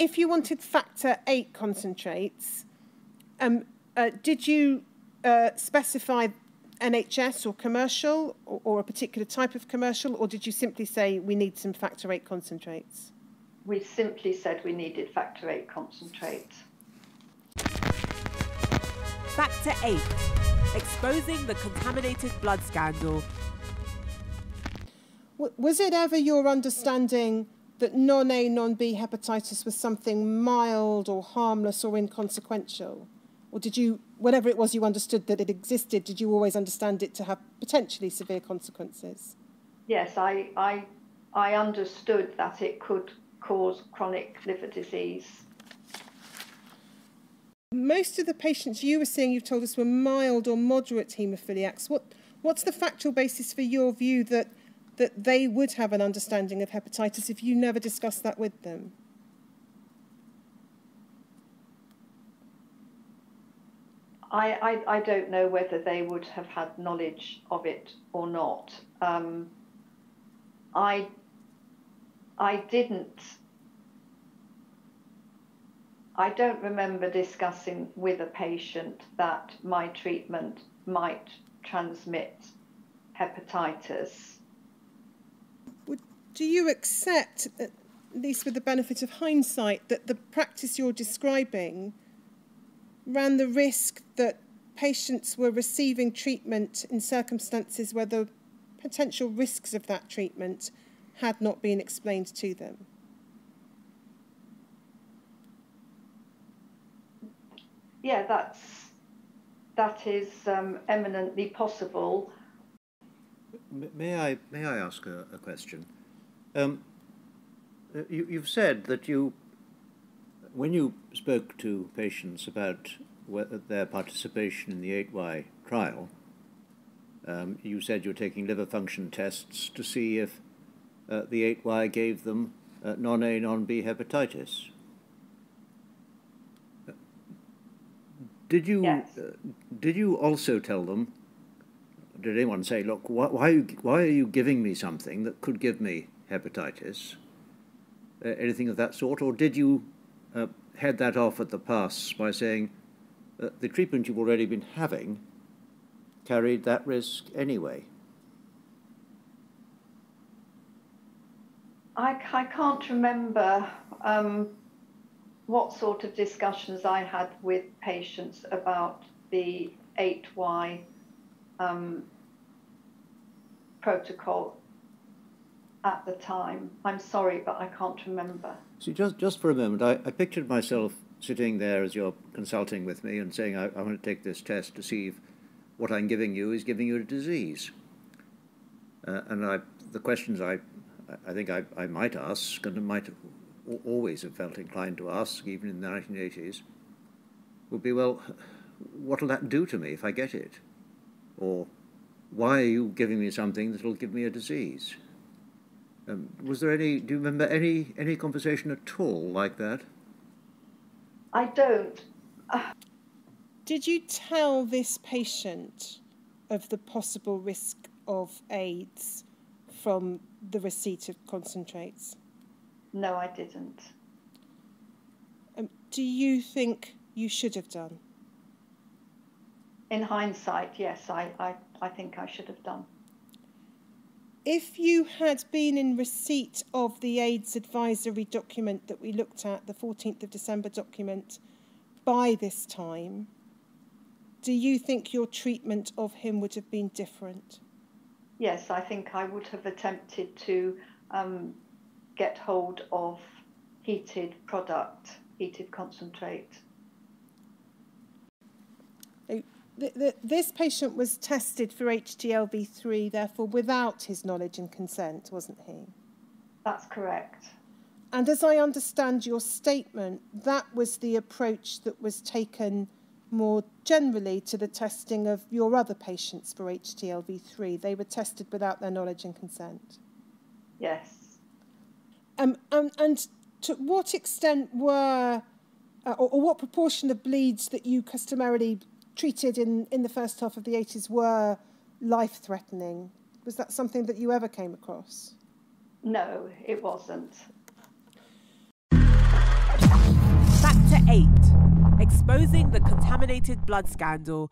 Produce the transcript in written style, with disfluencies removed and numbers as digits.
if you wanted factor VIII concentrates, did you specify NHS or commercial, or a particular type of commercial, or did you simply say we need some factor VIII concentrates? We simply said we needed factor VIII concentrates. Factor VIII, exposing the contaminated blood scandal. Was it ever your understanding that non-A, non-B hepatitis was something mild or harmless or inconsequential? Or did you, whatever it was you understood that it existed, did you always understand it to have potentially severe consequences? Yes, I understood that it could cause chronic liver disease. Most of the patients you were seeing, you've told us, were mild or moderate haemophiliacs. What's the factual basis for your view that they would have an understanding of hepatitis if you never discussed that with them? I don't know whether they would have had knowledge of it or not. I don't remember discussing with a patient that my treatment might transmit hepatitis. Do you accept, at least with the benefit of hindsight, that the practice you're describing ran the risk that patients were receiving treatment in circumstances where the potential risks of that treatment had not been explained to them? Yeah, that is eminently possible. May I ask a question? You've said that when you spoke to patients about their participation in the 8Y trial, you said you were taking liver function tests to see if the 8Y gave them non-A, non-B hepatitis. Yes. Did you also tell them, did anyone say, look, why are you giving me something that could give me hepatitis, anything of that sort? Or did you head that off at the pass by saying the treatment you've already been having carried that risk anyway? I can't remember what sort of discussions I had with patients about the 8Y protocol at the time. I'm sorry, but I can't remember. So just for a moment, I pictured myself sitting there as you're consulting with me and saying, I want to take this test to see if what I'm giving you is giving you a disease. And the questions I think I might ask, and might always have felt inclined to ask, even in the 1980s, would be, well, what'll that do to me if I get it? Or why are you giving me something that'll give me a disease? Was there any? Do you remember any conversation at all like that? I don't. Did you tell this patient of the possible risk of AIDS from the receipt of concentrates? No, I didn't. Do you think you should have done? In hindsight, yes, I think I should have done. If you had been in receipt of the AIDS advisory document that we looked at, the 14th of December document, by this time, do you think your treatment of him would have been different? Yes, I think I would have attempted to get hold of heated product, heated concentrate. This patient was tested for HTLV3, therefore, without his knowledge and consent, wasn't he? That's correct. And as I understand your statement, that was the approach that was taken more generally to the testing of your other patients for HTLV3. They were tested without their knowledge and consent. Yes. And to what extent were, or what proportion of bleeds that you customarily treated in the first half of the 80s were life-threatening? Was that something that you ever came across? No, it wasn't. exposing the contaminated blood scandal